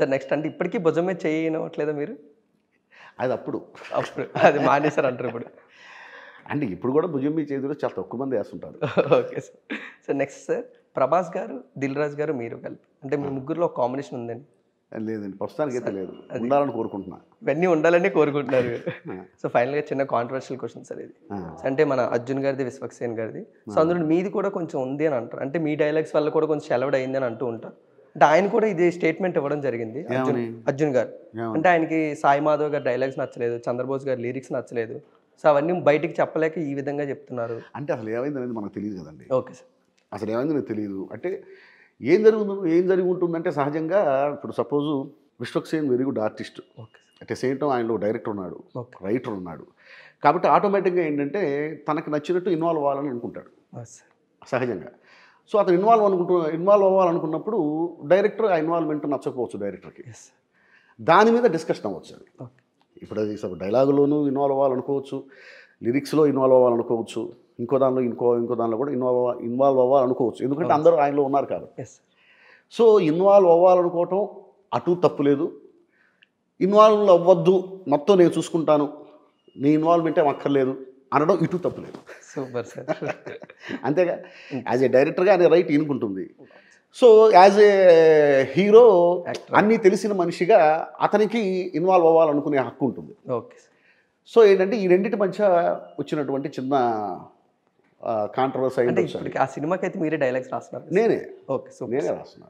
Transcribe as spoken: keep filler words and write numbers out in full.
Sir next అంటే ఇప్పటికీ భుజమే చేయనట్లేదా మీరు? అది అప్పుడు అప్పుడు అది మానేసారు అంటారు ఇప్పుడు. అంటే ఇప్పుడు కూడా భుజం మీ చేతిలో చాలా తక్కువ మంది వేస్తుంటారు. Okay sir. Sir next sir Prabhas garu, Dilraj గారు, మీరు కలిపి అంటే మీ ముగ్గురులో ఒక కాంబినేషన్ ఉందండి? లేదండి, ప్రస్తుతానికి అయితే లేదు, ఉండాలని కోరుకుంటున్నా. ఇవన్నీ ఉండాలని కోరుకుంటున్నారు. సో ఫైనల్గా చిన్న కాంట్రవర్షియల్ క్వశ్చన్ సార్ ఇది. అంటే మన అర్జున్ గారిది, విశ్వక్సేన్ గారిది, సో అందులో మీది కూడా కొంచెం ఉంది అని అంటారు. అంటే మీ డైలాగ్స్ వల్ల కూడా కొంచెం సెలవుడ్ అయింది అని అంటూ ఉంటారు. అంటే ఆయన కూడా ఇది స్టేట్మెంట్ ఇవ్వడం జరిగింది అర్జున్ అర్జున్ గారు. అంటే ఆయనకి సాయి మాధవ్ గారి డైలాగ్స్ నచ్చలేదు, చంద్రబోస్ గారి లిరిక్స్ నచ్చలేదు. సో అవన్నీ బయటికి చెప్పలేక ఈ విధంగా చెప్తున్నారు. అంటే అసలు ఏమైంది అనేది మనకు తెలియదు కదండి. Okay sir. అసలు ఏమైంది నాకు తెలియదు. అంటే ఏం జరుగుతుంది, ఏం జరిగి ఉంటుందంటే సహజంగా ఇప్పుడు suppose Vishwaksen very good artist. Okay. At the same time ఆయనలో డైరెక్టర్ ఉన్నాడు, రైటర్ ఉన్నాడు. కాబట్టి ఆటోమేటిక్గా ఏంటంటే తనకు నచ్చినట్టు ఇన్వాల్వ్ అవ్వాలని అనుకుంటాడు సహజంగా. సో అతను ఇన్వాల్వ్ అనుకుంటు ఇన్వాల్వ్ అవ్వాలనుకున్నప్పుడు డైరెక్టర్ ఆ ఇన్వాల్వ్మెంట్ నచ్చకపోవచ్చు డైరెక్టర్కి. దాని మీద డిస్కషన్ అవ్వచ్చు. అది ఇప్పుడు అది డైలాగులోనూ ఇన్వాల్వ్ అవ్వాలనుకోవచ్చు, లిరిక్స్లో ఇన్వాల్వ్ అవ్వాలనుకోవచ్చు, ఇంకో దానిలో ఇంకో ఇంకో దానిలో కూడా ఇన్వాల్వ్ ఇన్వాల్వ్ అవ్వాలనుకోవచ్చు. ఎందుకంటే అందరూ ఆయనలో ఉన్నారు కాబట్టి. సో ఇన్వాల్వ్ అవ్వాలనుకోవటం అటు తప్పు లేదు, ఇన్వాల్వ్ అవ్వద్దు, మొత్తం నేను చూసుకుంటాను, నీ ఇన్వాల్వ్మెంటే అక్కర్లేదు అనడం ఇటు తప్పు లేదు. Super sir. అంతేగా యాజ్ ఏ డైరెక్టర్గా అనే రైట్ ఈనుకుంటుంది. సో యాజ్ ఏ హీరో అన్నీ తెలిసిన మనిషిగా అతనికి ఇన్వాల్వ్ అవ్వాలనుకునే హక్కు ఉంటుంది. ఓకే. సో ఏంటంటే ఈ రెండింటి మధ్య వచ్చినటువంటి చిన్న కాంట్రవర్సీ. అంటే ఆ సినిమాకి అయితే మీరే డైలాగ్స్ రాస్తున్నారు? నేనే. ఓకే. సో నేనే రాస్తున్నాను.